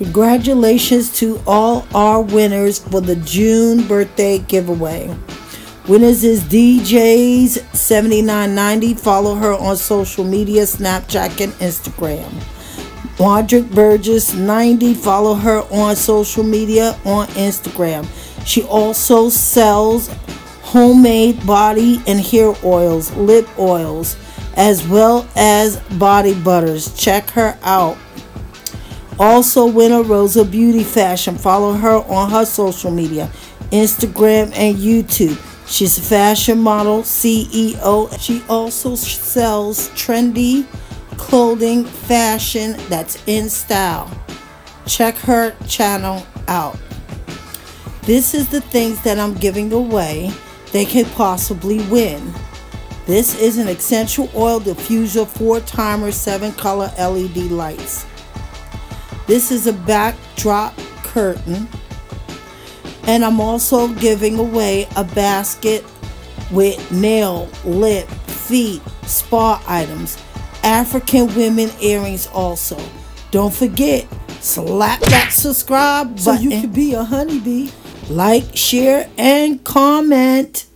Congratulations to all our winners for the June birthday giveaway. Winners is dejazee7990. Follow her on social media, Snapchat and Instagram. Margaret.burrus.90. Follow her on social media on Instagram. She also sells homemade body and hair oils, lip oils, as well as body butters. Check her out. Also winner, Rosa's Beauty Fashion. Follow her on her social media, Instagram and YouTube. She's a fashion model, CEO. She also sells trendy clothing, fashion that's in style. Check her channel out. This is the things that I'm giving away they could possibly win. This is an essential oil diffuser, 4-timer, 7-color LED lights. This is a backdrop curtain, and I'm also giving away a basket with nail, lip, feet, spa items, African women earrings also. Don't forget, slap that subscribe button so you can be a honeybee. Like, share, and comment.